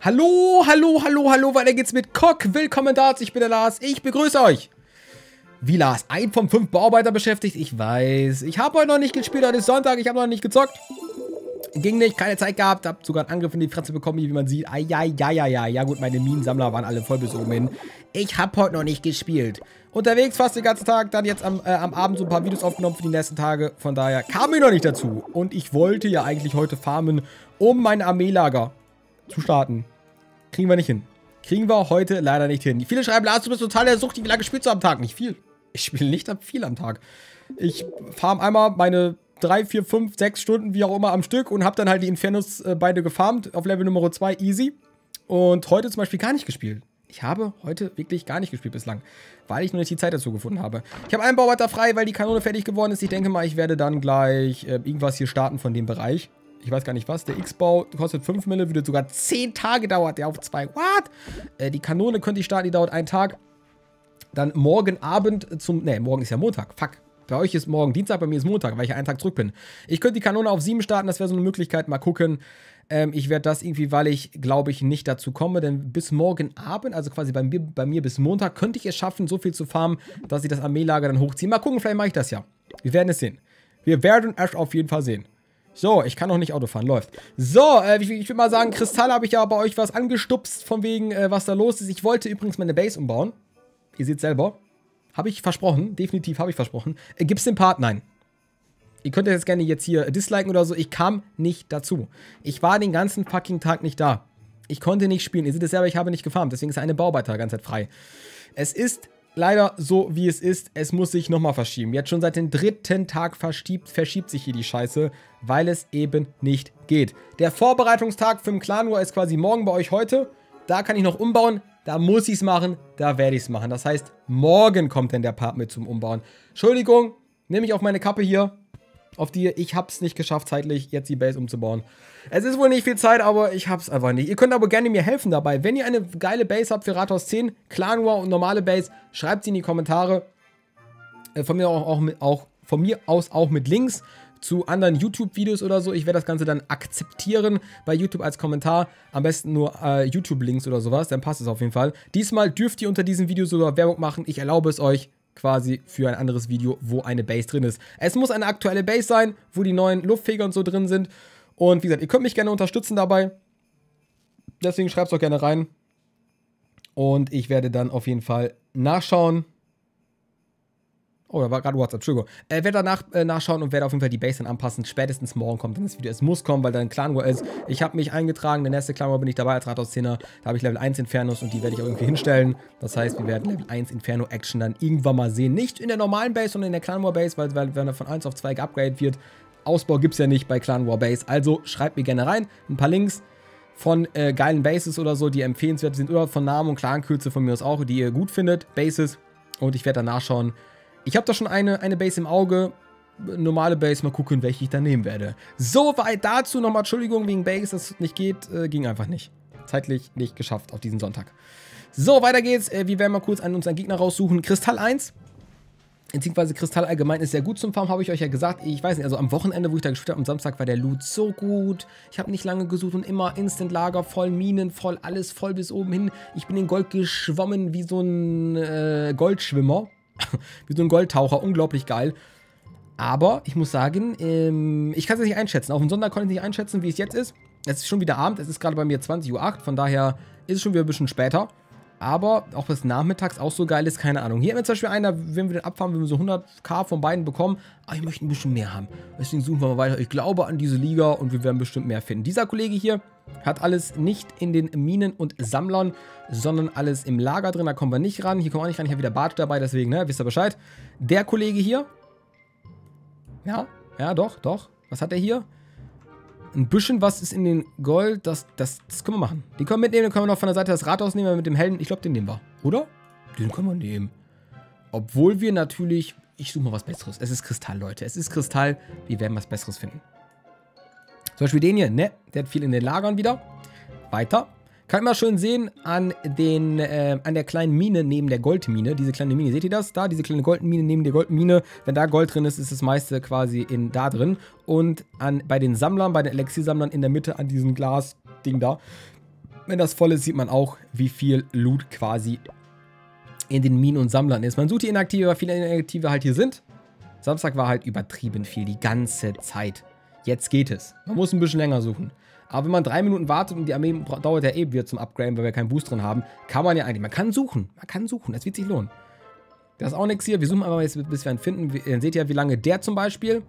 Hallo, hallo, hallo, hallo, weiter geht's mit Cock. Willkommen dazu, ich bin der Lars, ich begrüße euch. Wie Lars, 1 von 5 Bauarbeiter beschäftigt, ich weiß. Ich habe heute noch nicht gespielt, heute ist Sonntag, ich habe noch nicht gezockt. Ging nicht, keine Zeit gehabt, habe sogar einen Angriff in die Fresse bekommen, wie man sieht. Ja gut, meine Minensammler waren alle voll bis oben hin. Ich habe heute noch nicht gespielt. Unterwegs fast den ganzen Tag, dann jetzt am Abend so ein paar Videos aufgenommen für die nächsten Tage. Von daher kam ich noch nicht dazu. Und ich wollte ja eigentlich heute farmen, um mein Armeelager zu starten. Kriegen wir nicht hin. Kriegen wir heute leider nicht hin. Viele schreiben, Lars, du bist total der Sucht. Wie lange spielst du am Tag? Nicht viel. Ich spiele nicht viel am Tag. Ich farm einmal meine 3, 4, 5, 6 Stunden, wie auch immer, am Stück und habe dann halt die Infernos beide gefarmt auf Level Nummer 2, easy. Und heute zum Beispiel gar nicht gespielt. Ich habe heute wirklich gar nicht gespielt bislang, weil ich noch nicht die Zeit dazu gefunden habe. Ich habe einen Bauarbeiter frei, weil die Kanone fertig geworden ist. Ich denke mal, ich werde dann gleich irgendwas hier starten von dem Bereich. Ich weiß gar nicht was. Der X-Bau kostet 5 Mille, würde sogar 10 Tage dauern. Der auf 2. What? Die Kanone könnte ich starten, die dauert einen Tag. Dann morgen Abend zum... Ne, morgen ist ja Montag. Fuck. Bei euch ist morgen Dienstag, bei mir ist Montag, weil ich ja einen Tag zurück bin. Ich könnte die Kanone auf 7 starten, das wäre so eine Möglichkeit. Mal gucken. Ich werde das irgendwie, weil ich, glaube ich, nicht dazu komme. Denn bis morgen Abend, also quasi bei mir bis Montag, könnte ich es schaffen, so viel zu farmen, dass ich das Armeelager dann hochziehe. Mal gucken, vielleicht mache ich das ja. Wir werden es sehen. Wir werden es auf jeden Fall sehen. So, ich kann noch nicht Auto fahren, läuft. So, ich würde mal sagen, Kristall habe ich ja bei euch was angestupst, von wegen, was da los ist. Ich wollte übrigens meine Base umbauen. Ihr seht selber. Habe ich versprochen, definitiv habe ich versprochen. Gibt's den Part? Nein. Ihr könnt jetzt gerne jetzt hier disliken oder so. Ich kam nicht dazu. Ich war den ganzen fucking Tag nicht da. Ich konnte nicht spielen. Ihr seht es selber, ich habe nicht gefarmt. Deswegen ist eine Bauarbeiter die ganze Zeit frei. Es ist leider so, wie es ist. Es muss sich nochmal verschieben. Jetzt schon seit dem 3. Tag verschiebt sich hier die Scheiße, weil es eben nicht geht. Der Vorbereitungstag für den Clan War ist quasi morgen bei euch heute. Da kann ich noch umbauen. Da muss ich es machen. Da werde ich es machen. Das heißt, morgen kommt dann der Part mit zum Umbauen. Entschuldigung, nehme ich auf meine Kappe hier. Auf die, ich habe es nicht geschafft, zeitlich jetzt die Base umzubauen. Es ist wohl nicht viel Zeit, aber ich habe es einfach nicht. Ihr könnt aber gerne mir helfen dabei. Wenn ihr eine geile Base habt für Rathaus 10, Clan War und normale Base, schreibt sie in die Kommentare. Von mir aus auch mit Links zu anderen YouTube-Videos oder so. Ich werde das Ganze dann akzeptieren bei YouTube als Kommentar. Am besten nur YouTube-Links oder sowas, dann passt es auf jeden Fall. Diesmal dürft ihr unter diesem Video sogar Werbung machen. Ich erlaube es euch quasi für ein anderes Video, wo eine Base drin ist. Es muss eine aktuelle Base sein, wo die neuen Luftfeger und so drin sind. Und wie gesagt, ihr könnt mich gerne unterstützen dabei. Deswegen schreibt es doch gerne rein. Und ich werde dann auf jeden Fall nachschauen. Oh, da war gerade WhatsApp, Entschuldigung. Werde danach nachschauen und werde auf jeden Fall die Base dann anpassen. Spätestens morgen kommt dann das Video. Es muss kommen, weil dann Clan War ist. Ich habe mich eingetragen. Der nächste Clan War bin ich dabei als Rathaus-10er. Da habe ich Level 1 Infernos und die werde ich auch irgendwie hinstellen. Das heißt, wir werden Level 1 Inferno-Action dann irgendwann mal sehen. Nicht in der normalen Base, sondern in der Clan War Base, weil wenn er von 1 auf 2 geupgradet wird. Ausbau gibt es ja nicht bei Clan War Base. Also schreibt mir gerne rein. Ein paar Links von geilen Bases oder so, die empfehlenswert sind. Oder von Namen und Clankürze von mir aus auch, die ihr gut findet. Bases. Und ich werde dann nachschauen. Ich habe da schon eine Base im Auge, normale Base, mal gucken, welche ich da nehmen werde. Soweit dazu, nochmal Entschuldigung wegen Base, dass es nicht geht, ging einfach nicht. Zeitlich nicht geschafft auf diesen Sonntag. So, weiter geht's, wir werden mal kurz uns einen Gegner raussuchen. Kristall 1, beziehungsweise Kristall allgemein ist sehr gut zum Farm, habe ich euch ja gesagt. Ich weiß nicht, also am Wochenende, wo ich da gespielt habe, am Samstag war der Loot so gut. Ich habe nicht lange gesucht und immer Instant-Lager, voll Minen, voll alles, voll bis oben hin. Ich bin in Gold geschwommen wie so ein Goldschwimmer. Wie so ein Goldtaucher, unglaublich geil. Aber ich muss sagen, ich kann es nicht einschätzen. Auf dem Sonntag konnte ich nicht einschätzen, wie es jetzt ist. Es ist schon wieder Abend, es ist gerade bei mir 20:08 Uhr, von daher ist es schon wieder ein bisschen später. Aber auch das nachmittags auch so geil ist, keine Ahnung. Hier haben wir zum Beispiel einer, wenn wir den abfahren, wenn wir so 100k von beiden bekommen. Aber ich möchte ein bisschen mehr haben. Deswegen suchen wir mal weiter. Ich glaube an diese Liga und wir werden bestimmt mehr finden. Dieser Kollege hier hat alles nicht in den Minen und Sammlern, sondern alles im Lager drin. Da kommen wir nicht ran. Hier kommen wir auch nicht ran. Ich habe wieder Bart dabei, deswegen, ne, wisst ihr Bescheid. Der Kollege hier. Ja, doch. Was hat der hier? Ein bisschen was ist in den Gold, das können wir machen. Die können wir mitnehmen, dann können wir noch von der Seite das Rathaus nehmen, mit dem Helden, ich glaube, den nehmen wir, oder? Den können wir nehmen. Obwohl wir natürlich, ich suche mal was Besseres. Es ist Kristall, Leute, es ist Kristall, wir werden was Besseres finden. Zum Beispiel den hier, ne? Der hat viel in den Lagern wieder. Weiter. Kann man schön sehen an den, an der kleinen Mine neben der Goldmine. Diese kleine Mine, seht ihr das? Da, diese kleine Goldmine neben der Goldmine. Wenn da Gold drin ist, ist das meiste quasi da drin. Und bei den Sammlern, bei den Elixir-Sammlern in der Mitte an diesem Glas-Ding da, Wenn das voll ist, sieht man auch, wie viel Loot quasi in den Minen und Sammlern ist. Man sucht die Inaktive, weil viele Inaktive halt hier sind. Samstag war halt übertrieben viel, die ganze Zeit. Jetzt geht es. Man muss ein bisschen länger suchen. Aber wenn man 3 Minuten wartet und die Armee dauert ja eben wieder zum Upgraden, weil wir keinen Boost drin haben, kann man ja eigentlich, man kann suchen, das wird sich lohnen. Das ist auch nichts hier, wir suchen aber jetzt, bis wir einen finden. Dann seht ihr, wie lange der zum Beispiel,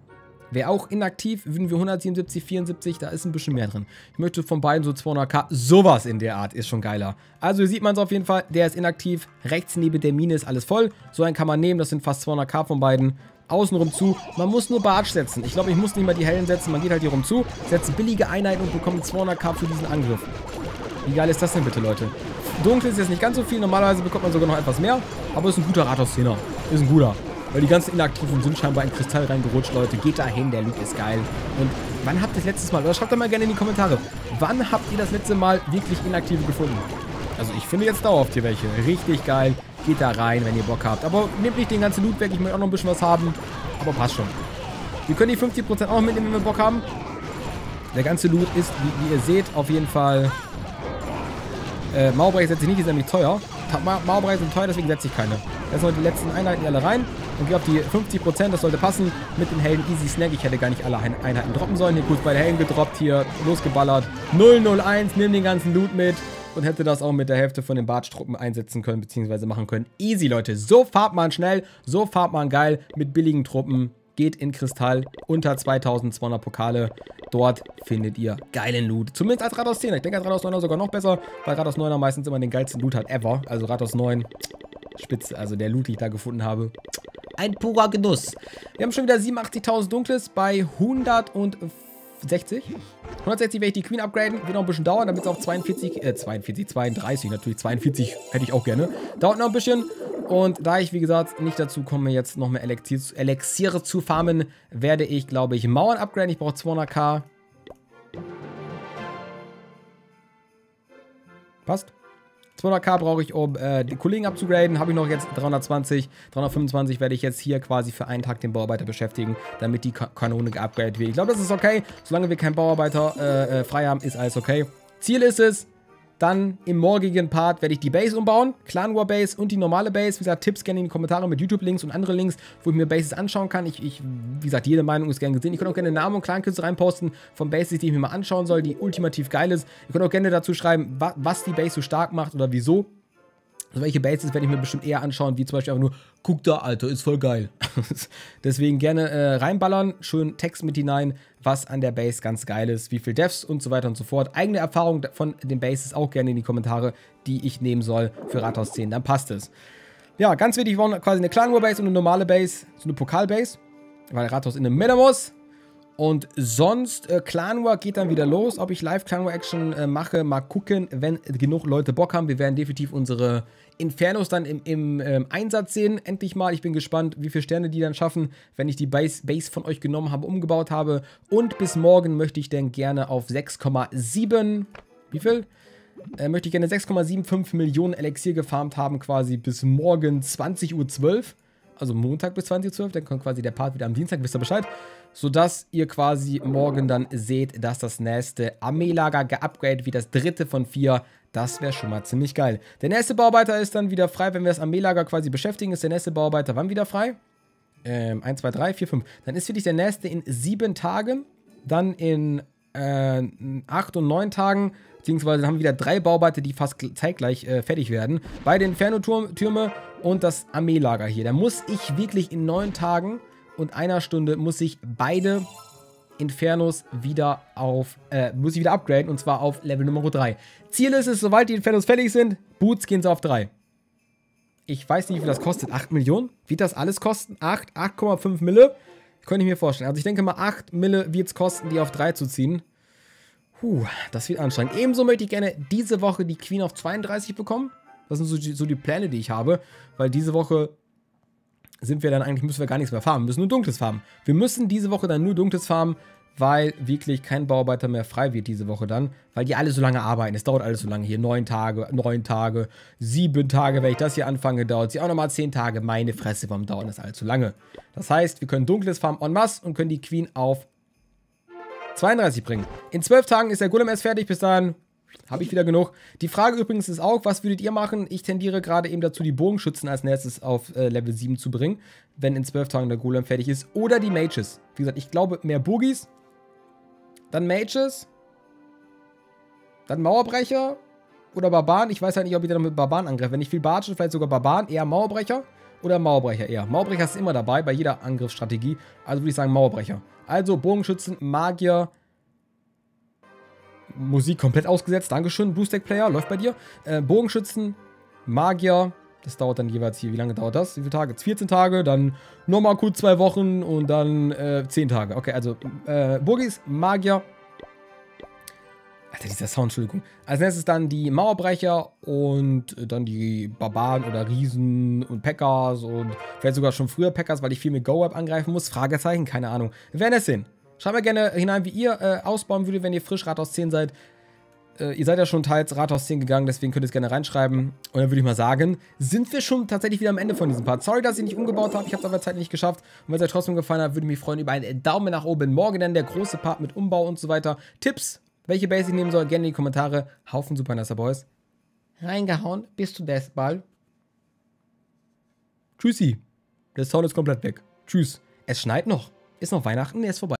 wäre auch inaktiv, würden wir 177, 74, da ist ein bisschen mehr drin. Ich möchte von beiden so 200k, sowas in der Art, ist schon geiler. Also hier sieht man es auf jeden Fall, der ist inaktiv, rechts neben der Mine ist alles voll. So einen kann man nehmen, das sind fast 200k von beiden. Außenrum zu. Man muss nur Bartsch setzen. Ich glaube, ich muss nicht mal die Hellen setzen. Man geht halt hier rum zu, setzt billige Einheiten und bekommt 200k für diesen Angriff. Wie geil ist das denn bitte, Leute? Dunkel ist jetzt nicht ganz so viel. Normalerweise bekommt man sogar noch etwas mehr. Aber ist ein guter Rathaus-Szene. Ist ein guter. Weil die ganzen Inaktiven sind scheinbar in Kristall reingerutscht, Leute. Geht da hin, der Loot ist geil. Und wann habt ihr das letztes Mal, oder schreibt doch mal gerne in die Kommentare, wann habt ihr das letzte Mal wirklich Inaktive gefunden? Also ich finde jetzt dauerhaft hier welche. Richtig geil. Geht da rein, wenn ihr Bock habt. Aber nehmt nicht den ganzen Loot weg. Ich möchte auch noch ein bisschen was haben. Aber passt schon. Wir können die 50% auch mitnehmen, wenn wir Bock haben. Der ganze Loot ist, wie ihr seht, auf jeden Fall... Mauerbrecher setze ich nicht, ist nämlich teuer. Mauerbrecher sind teuer, deswegen setze ich keine. Jetzt noch die letzten Einheiten alle rein. Und geht auf die 50%, das sollte passen. Mit den Helden Easy Snack. Ich hätte gar nicht alle Einheiten droppen sollen. Hier kurz bei den Helden gedroppt, hier losgeballert. 001, nimm den ganzen Loot mit. Und hätte das auch mit der Hälfte von den Bartsch-Truppen einsetzen können, beziehungsweise machen können. Easy, Leute. So fahrt man schnell, so fahrt man geil mit billigen Truppen. Geht in Kristall unter 2200 Pokale. Dort findet ihr geilen Loot. Zumindest als Rathaus 10er. Ich denke, als Rathaus 9er sogar noch besser, weil Rathaus 9er meistens immer den geilsten Loot hat ever. Also Rathaus 9, spitze, also der Loot, den ich da gefunden habe. Ein purer Genuss. Wir haben schon wieder 87.000 Dunkles bei 160. 160 werde ich die Queen upgraden. Wird noch ein bisschen dauern, damit es auf 32 natürlich. 42 hätte ich auch gerne. Dauert noch ein bisschen. Und da ich, wie gesagt, nicht dazu komme, jetzt noch mehr Elixiere zu farmen, werde ich, glaube ich, Mauern upgraden. Ich brauche 200k. Passt. 200k brauche ich, um die Kollegen abzugraden. Habe ich noch jetzt 320, 325 werde ich jetzt hier quasi für einen Tag den Bauarbeiter beschäftigen, damit die Kanone geupgradet wird. Ich glaube, das ist okay. Solange wir keinen Bauarbeiter frei haben, ist alles okay. Ziel ist es, dann im morgigen Part werde ich die Base umbauen. Clan War Base und die normale Base. Wie gesagt, Tipps gerne in die Kommentare mit YouTube-Links und andere Links, wo ich mir Bases anschauen kann. Wie gesagt, jede Meinung ist gerne gesehen. Ich könnte auch gerne Namen und Clankünste reinposten von Bases, die ich mir mal anschauen soll, die ultimativ geil ist. Ihr könnt auch gerne dazu schreiben, was die Base so stark macht oder wieso. Also welche Bases werde ich mir bestimmt eher anschauen, wie zum Beispiel einfach nur, guck da, Alter, ist voll geil. Deswegen gerne reinballern, schön Text mit hinein, was an der Base ganz geil ist, wie viel Devs und so weiter und so fort. Eigene Erfahrung von den Bases auch gerne in die Kommentare, die ich nehmen soll für Rathaus 10, dann passt es. Ja, ganz wichtig, wir brauchen quasi eine Clan War Base und eine normale Base, so eine Pokalbase, weil Rathaus in der Mitte muss. Und sonst, Clan War geht dann wieder los. Ob ich live Clan War Action mache, mal gucken, wenn genug Leute Bock haben. Wir werden definitiv unsere Infernos dann im Einsatz sehen. Endlich mal. Ich bin gespannt, wie viele Sterne die dann schaffen, wenn ich die Base von euch genommen habe, umgebaut habe. Und bis morgen möchte ich dann gerne auf 6,7... Wie viel? Möchte ich gerne 6,75 Millionen Elixier gefarmt haben, quasi bis morgen 20.12 Uhr. Also Montag bis 20.12, dann kommt quasi der Part wieder am Dienstag, wisst ihr Bescheid, sodass ihr quasi morgen dann seht, dass das nächste Armeelager geupgradet wird, das dritte von 4, das wäre schon mal ziemlich geil. Der nächste Bauarbeiter ist dann wieder frei, wenn wir das Armeelager quasi beschäftigen, ist der nächste Bauarbeiter wann wieder frei? 1, 2, 3, 4, 5, dann ist wirklich der nächste in 7 Tagen, dann in 8 und 9 Tagen, beziehungsweise haben wir wieder 3 Bauarbeiter, die fast zeitgleich fertig werden. Beide Inferno-Türme und das Armeelager hier. Da muss ich wirklich in 9 Tagen und einer Stunde muss ich beide Infernos wieder auf, muss ich wieder upgraden und zwar auf Level Nummer 3. Ziel ist es, sobald die Infernos fertig sind, Boots gehen sie auf 3. Ich weiß nicht, wie viel das kostet. 8 Millionen? Wird das alles kosten? 8,5 Mille? Könnte ich mir vorstellen. Also ich denke mal, 8 Mille wird es kosten, die auf 3 zu ziehen. Puh, das wird anstrengend. Ebenso möchte ich gerne diese Woche die Queen auf 32 bekommen. Das sind so die Pläne, die ich habe. Weil diese Woche sind wir dann eigentlich, müssen wir gar nichts mehr farmen. Wir müssen nur Dunkles farmen. Wir müssen diese Woche dann nur Dunkles farmen, weil wirklich kein Bauarbeiter mehr frei wird diese Woche dann. Weil die alle so lange arbeiten. Es dauert alles so lange hier. 9 Tage, 7 Tage, wenn ich das hier anfange, dauert sie auch nochmal 10 Tage. Meine Fresse, warum dauert das allzu lange? Das heißt, wir können Dunkles farmen en masse und können die Queen auf 32 bringen. In 12 Tagen ist der Golem erst fertig. Bis dahin Habe ich wieder genug. Die Frage übrigens ist auch, was würdet ihr machen? Ich tendiere gerade eben dazu, die Bogenschützen als nächstes auf Level 7 zu bringen, wenn in 12 Tagen der Golem fertig ist. Oder die Mages. Wie gesagt, ich glaube, mehr Bogis, dann Mages, dann Mauerbrecher oder Barbaren. Ich weiß halt nicht, ob ich dann mit Barbaren angreife. Wenn ich viel batsche, vielleicht sogar Barbaren, eher Mauerbrecher oder Mauerbrecher eher. Mauerbrecher ist immer dabei, bei jeder Angriffsstrategie. Also würde ich sagen Mauerbrecher. Also Bogenschützen, Magier, Musik komplett ausgesetzt, Dankeschön, Blue-Stack-Player, läuft bei dir. Bogenschützen, Magier, das dauert dann jeweils hier, wie lange dauert das? Wie viele Tage? 14 Tage, dann nochmal kurz 2 Wochen und dann 10 Tage. Okay, also Bogis, Magier. Alter, dieser Sound, Entschuldigung. Als nächstes dann die Mauerbrecher und dann die Barbaren oder Riesen und Packers und vielleicht sogar schon früher Packers, weil ich viel mit Go-Web angreifen muss. Fragezeichen, keine Ahnung. Wir werden es sehen. Schreibt mir gerne hinein, wie ihr ausbauen würdet, wenn ihr frisch Rathaus 10 seid. Ihr seid ja schon teils Rathaus 10 gegangen, deswegen könnt ihr es gerne reinschreiben. Und dann würde ich mal sagen, sind wir schon tatsächlich wieder am Ende von diesem Part. Sorry, dass ich nicht umgebaut habe, ich habe es aber zeitlich nicht geschafft. Und wenn es euch trotzdem gefallen hat, würde ich mich freuen über einen Daumen nach oben. Morgen dann der große Part mit Umbau und so weiter. Tipps, welche Base ich nehmen soll, gerne in die Kommentare. Haufen super nicer Boys. Reingehauen, bis zum nächsten Mal. Tschüssi. Der Sound ist komplett weg. Tschüss. Es schneit noch. Ist noch Weihnachten, der ist vorbei.